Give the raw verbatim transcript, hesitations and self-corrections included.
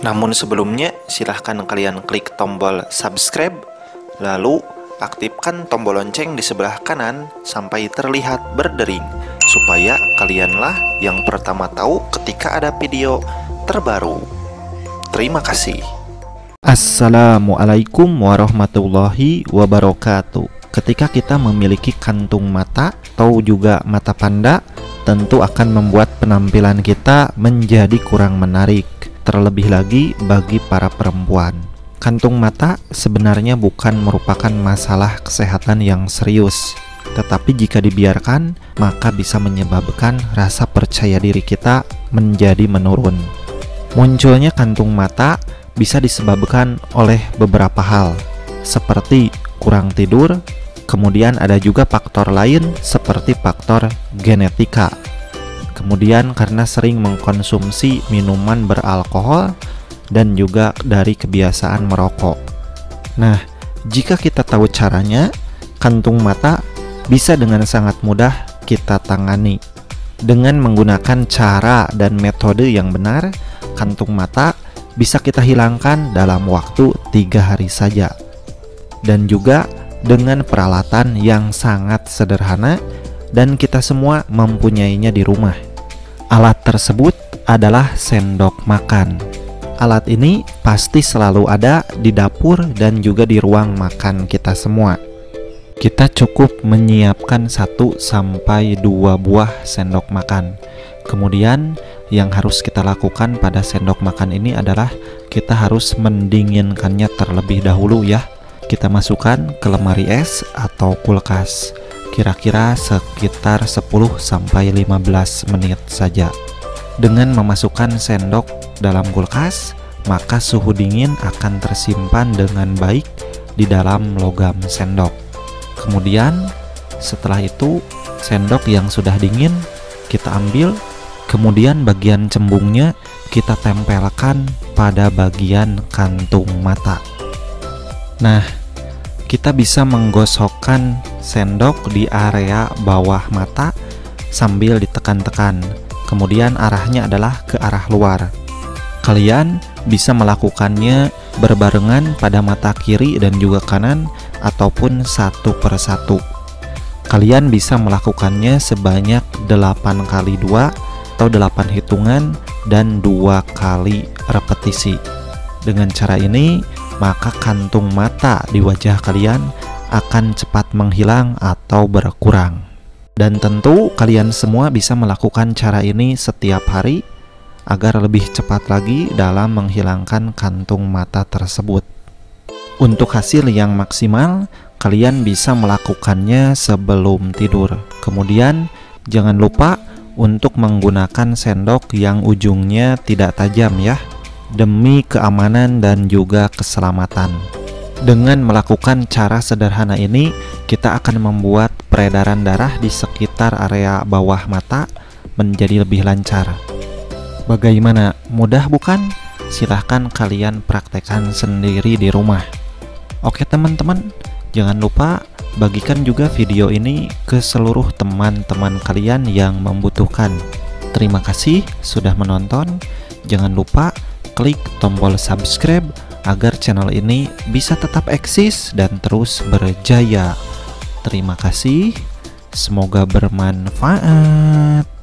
Namun sebelumnya, silahkan kalian klik tombol subscribe, lalu aktifkan tombol lonceng di sebelah kanan sampai terlihat berdering, supaya kalianlah yang pertama tahu ketika ada video terbaru. Terima kasih. Assalamualaikum warahmatullahi wabarakatuh. Ketika kita memiliki kantung mata atau juga mata panda, tentu akan membuat penampilan kita menjadi kurang menarik, terlebih lagi bagi para perempuan. Kantung mata sebenarnya bukan merupakan masalah kesehatan yang serius, tetapi jika dibiarkan, maka bisa menyebabkan rasa percaya diri kita menjadi menurun. Munculnya kantung mata bisa disebabkan oleh beberapa hal, seperti kurang tidur, kemudian ada juga faktor lain seperti faktor genetika. Kemudian karena sering mengkonsumsi minuman beralkohol, dan juga dari kebiasaan merokok. Nah, jika kita tahu caranya, kantung mata bisa dengan sangat mudah kita tangani. Dengan menggunakan cara dan metode yang benar, kantung mata bisa kita hilangkan dalam waktu tiga hari saja. Dan juga dengan peralatan yang sangat sederhana dan kita semua mempunyainya di rumah. Alat tersebut adalah sendok makan. Alat ini pasti selalu ada di dapur dan juga di ruang makan kita semua. Kita cukup menyiapkan satu sampai dua buah sendok makan. Kemudian yang harus kita lakukan pada sendok makan ini adalah kita harus mendinginkannya terlebih dahulu ya. Kita masukkan ke lemari es atau kulkas. Kira-kira sekitar sepuluh sampai lima belas menit saja. Dengan memasukkan sendok dalam kulkas, maka suhu dingin akan tersimpan dengan baik di dalam logam sendok. Kemudian setelah itu sendok yang sudah dingin kita ambil, kemudian bagian cembungnya kita tempelkan pada bagian kantung mata. Nah, kita bisa menggosokkan sendok di area bawah mata sambil ditekan-tekan, kemudian arahnya adalah ke arah luar. Kalian bisa melakukannya berbarengan pada mata kiri dan juga kanan ataupun satu persatu. Kalian bisa melakukannya sebanyak delapan kali dua atau delapan hitungan dan dua kali repetisi. Dengan cara ini, maka kantung mata di wajah kalian akan cepat menghilang atau berkurang. Dan tentu kalian semua bisa melakukan cara ini setiap hari, agar lebih cepat lagi dalam menghilangkan kantung mata tersebut. Untuk hasil yang maksimal, kalian bisa melakukannya sebelum tidur. Kemudian, jangan lupa untuk menggunakan sendok yang ujungnya tidak tajam ya, demi keamanan dan juga keselamatan. Dengan melakukan cara sederhana ini, kita akan membuat peredaran darah di sekitar area bawah mata menjadi lebih lancar. Bagaimana? Mudah bukan? Silahkan kalian praktekkan sendiri di rumah. Oke teman-teman, jangan lupa bagikan juga video ini ke seluruh teman-teman kalian yang membutuhkan. Terima kasih sudah menonton. Jangan lupa klik tombol subscribe agar channel ini bisa tetap eksis dan terus berjaya. Terima kasih, semoga bermanfaat.